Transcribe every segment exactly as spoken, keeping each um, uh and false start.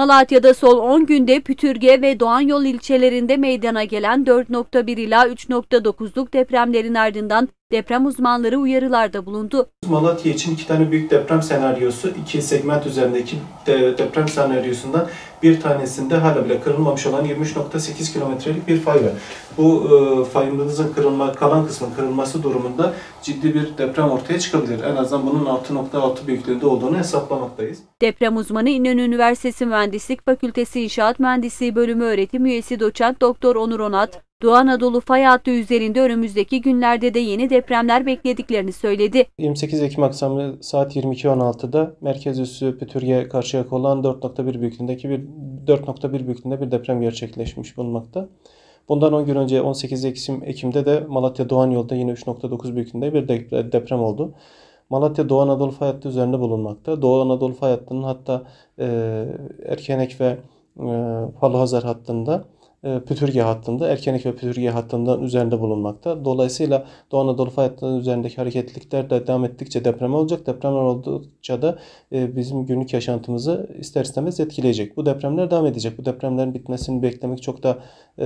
Malatya'da son on günde Pütürge ve Doğanyol ilçelerinde meydana gelen dört nokta bir ila üç nokta dokuzluk depremlerin ardından deprem uzmanları uyarılarda bulundu. Malatya için iki tane büyük deprem senaryosu, iki segment üzerindeki de deprem senaryosundan bir tanesinde hala bile kırılmamış olan yirmi üç nokta sekiz kilometrelik bir fay var. Bu e, fayımızın kırılma, kalan kısmın kırılması durumunda ciddi bir deprem ortaya çıkabilir. En azından bunun altı nokta altı büyüklüğünde olduğunu hesaplamaktayız. Deprem uzmanı İnönü Üniversitesi Mühendislik Fakültesi İnşaat Mühendisliği Bölümü öğretim üyesi doçent doktor Onur Onat, Doğu Anadolu Fay hattı üzerinde önümüzdeki günlerde de yeni depremler beklediklerini söyledi. yirmi sekiz Ekim akşamı saat yirmi iki on altıda merkez üssü Pütürge Karşıyaka olan dört nokta bir büyüklüğündeki bir dört nokta bir büyüklüğünde bir deprem gerçekleşmiş bulunmakta. Bundan on gün önce on sekiz Ekim'de de Malatya Doğanyol'da yine üç nokta dokuz büyüklüğünde bir deprem oldu. Malatya Doğu Anadolu Fay hattı üzerinde bulunmakta. Doğu Anadolu Fay hattının hatta e, Erkenek ve e, Palohazar hattında, Pütürge hattında, Erkenek ve Pütürge hattından üzerinde bulunmakta. Dolayısıyla Doğu Anadolu Fay hattının üzerindeki hareketlilikler de devam ettikçe deprem olacak. Depremler oldukça da bizim günlük yaşantımızı ister istemez etkileyecek. Bu depremler devam edecek. Bu depremlerin bitmesini beklemek çok da e,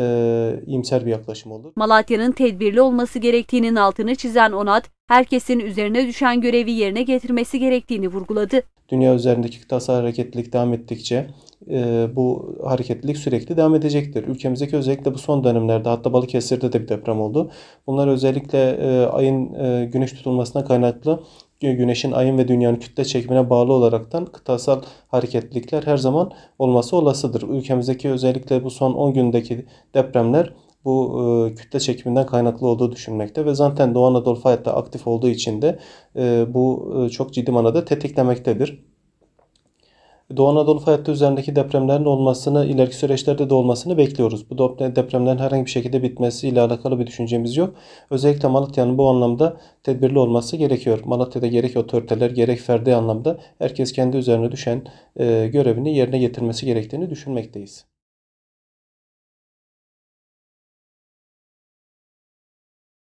iyimser bir yaklaşım olur. Malatya'nın tedbirli olması gerektiğinin altını çizen Onat, herkesin üzerine düşen görevi yerine getirmesi gerektiğini vurguladı. Dünya üzerindeki kıtasal hareketlilik devam ettikçe e, bu hareketlilik sürekli devam edecektir. Ülkemizdeki özellikle bu son dönemlerde, hatta Balıkesir'de de bir deprem oldu. Bunlar özellikle e, ayın e, güneş tutulmasına kaynaklı, güneşin ayın ve dünyanın kütle çekimine bağlı olaraktan kıtasal hareketlilikler her zaman olması olasıdır. Ülkemizdeki özellikle bu son on gündeki depremler bu e, kütle çekiminden kaynaklı olduğu düşünmekte ve zaten Doğu Anadolu Fay hattı aktif olduğu için de e, bu e, çok ciddi manada tetiklemektedir. Doğu Anadolu Fay hattı üzerindeki depremlerin olmasını, ileriki süreçlerde de olmasını bekliyoruz. Bu depremlerin herhangi bir şekilde bitmesiyle alakalı bir düşüncemiz yok. Özellikle Malatya'nın bu anlamda tedbirli olması gerekiyor. Malatya'da gerek otoriteler gerek ferdi anlamda herkes kendi üzerine düşen e, görevini yerine getirmesi gerektiğini düşünmekteyiz.